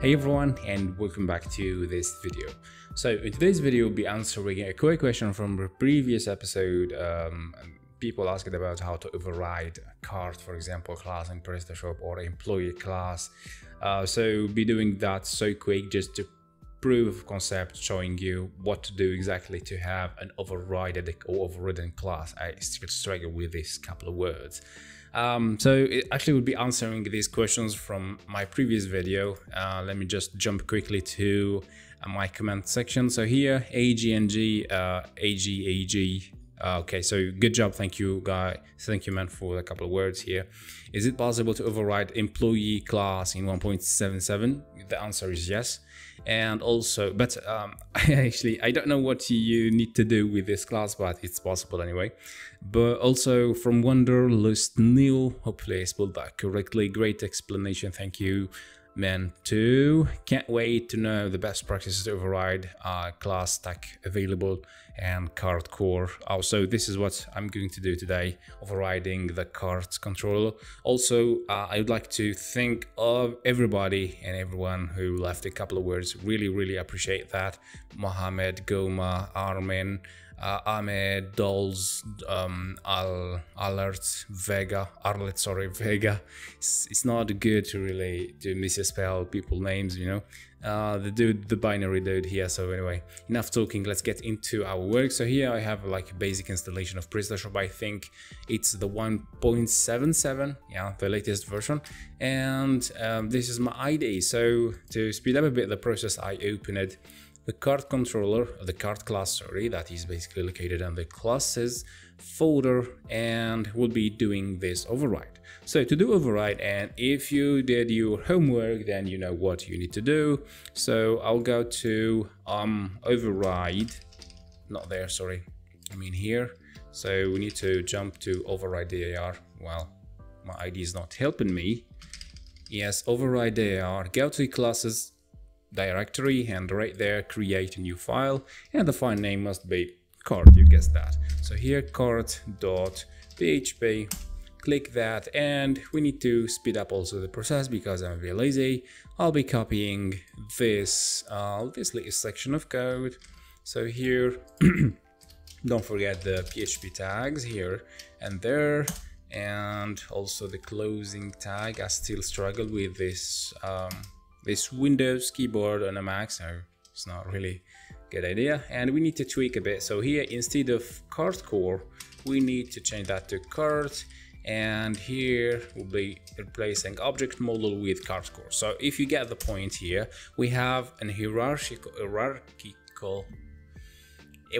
Hey everyone, and welcome back to this video. So in today's video, we'll be answering a quick question from a previous episode. People asked about how to override a cart, for example, class in PrestaShop or employee class. So be doing that so quick just to proof of concept, showing you what to do exactly to have an overridden class. I still struggle with this couple of words. So it actually will be answering these questions from my previous video. Let me just jump quickly to my comment section. So here, AGNG, AGAG. Okay, so good job. Thank you, guy. Thank you, man, for a couple of words here. Is it possible to override employee class in 1.77? The answer is yes. And also, but I don't know what you need to do with this class, but it's possible anyway. But also from Wanderlust Neil, hopefully I spelled that correctly. Great explanation. Thank you, man, too. Can't wait to know the best practices to override class stack available and Cart Core. So this is what I'm going to do today, overriding the cart controller. Also, I would like to thank of everybody and everyone who left a couple of words. Really, really appreciate that. Mohammed, Goma, Armin, Ame, Dolls, Al Alert, Vega, Arlet, sorry, Vega. It's not good to really misspell people names, you know. The binary dude here. So anyway, enough talking, let's get into our work. So here I have like a basic installation of PrestaShop. I think it's the 1.77, yeah, the latest version. And this is my ID. So to speed up a bit the process, I opened the cart controller, the cart class, sorry, that is basically located in the classes folder, and we'll be doing this override. So to do override, and if you did your homework, then you know what you need to do. So I'll go to override, not there, sorry, I mean here. So we need to jump to override DAR. Well, my ID is not helping me. Yes, override DAR, go to classes directory, and right there create a new file, and the file name must be cart, you guessed that. So here cart.php, click that, and we need to speed up also the process because I'm very lazy. I'll be copying this little section of code. So here don't forget the PHP tags here and there, and also the closing tag. I still struggle with this this Windows keyboard on a Mac, so it's not really a good idea, and we need to tweak a bit. So here, instead of Cart Core, we need to change that to Cart, and here we'll be replacing object model with Cart Core. So if you get the point here, we have an hierarchical,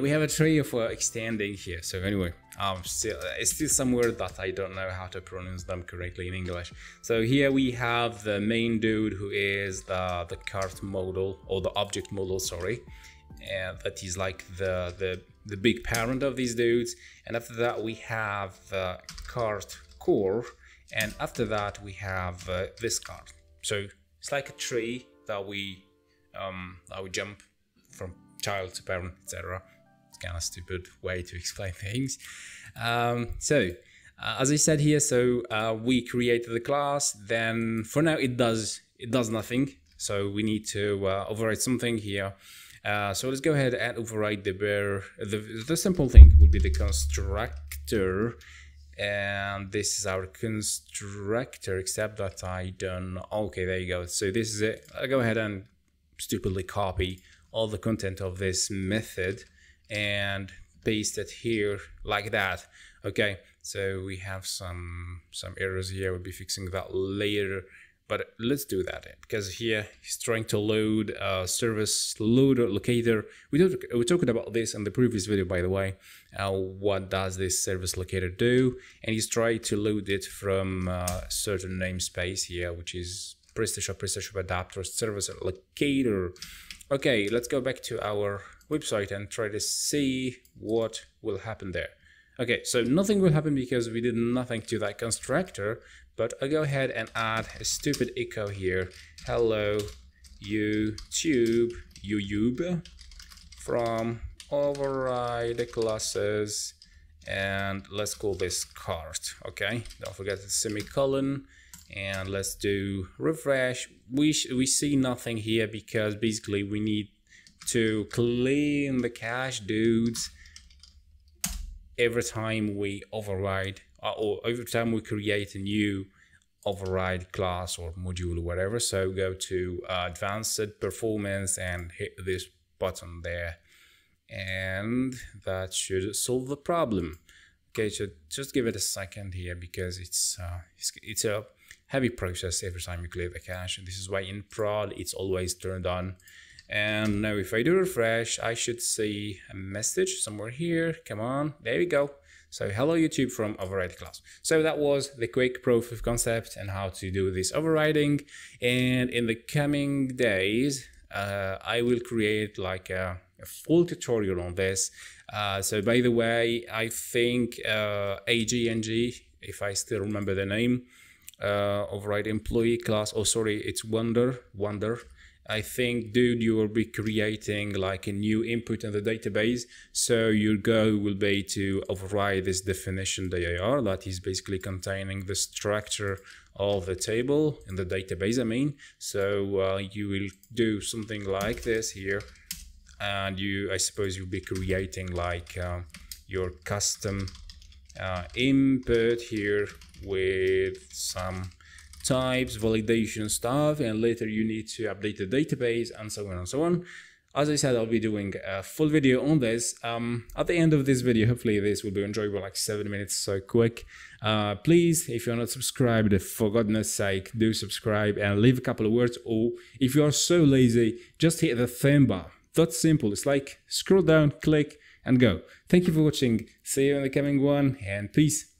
we have a tree of extending here. So anyway, it's still some word that I don't know how to pronounce them correctly in English. So here we have the main dude who is the cart model, or the object model, sorry, and that is like the big parent of these dudes. And after that we have the cart core, and after that we have this cart. So it's like a tree that we jump from child to parent, etc. Kind of stupid way to explain things. As I said here, so we created the class. Then for now it does nothing, so we need to override something here. So let's go ahead and override the bare, the simple thing would be the constructor, and this is our constructor, except that I don't know. Okay, there you go. So this is it. I'll go ahead and stupidly copy all the content of this method and paste it here like that. Okay, so we have some errors here. We'll be fixing that later, but let's do that because here he's trying to load service loader locator. We talked about this in the previous video, by the way. What does this service locator do? And he's trying to load it from a certain namespace here, which is PrestaShop Adapter service locator. Okay, let's go back to our website and try to see what will happen there. Okay, so nothing will happen because we did nothing to that constructor, but I'll go ahead and add a stupid echo here. Hello, YouTube, from override classes, and let's call this cart, okay? Don't forget the semicolon, and let's do refresh. We see nothing here because basically we need to clean the cache dudes every time we override, or every time we create a new override class or module or whatever. So go to advanced performance and hit this button there, and that should solve the problem. Okay, so just give it a second here because it's a heavy process every time you clear the cache. This is why in prod it's always turned on. And now if I do refresh, I should see a message somewhere here. Come on, there we go. So hello YouTube from override class. So that was the quick proof of concept and how to do this overriding. And in the coming days, I will create like a full tutorial on this. So by the way, I think AGNG, if I still remember the name, override employee class, oh sorry, it's Wonder. I think, dude, you will be creating like a new input in the database. So your goal will be to override this definition dir that is basically containing the structure of the table in the database, I mean. So you will do something like this here. And you, I suppose you'll be creating like your custom input here with some types, validation stuff, and later you need to update the database and so on and so on. As I said, I'll be doing a full video on this at the end of this video. Hopefully this will be enjoyable, like 7 minutes, so quick. Please, if you're not subscribed, for goodness sake, do subscribe and leave a couple of words, or if you are so lazy, just hit the thumb bar. That's simple. It's like scroll down, click, and go. Thank you for watching. See you in the coming one, and peace.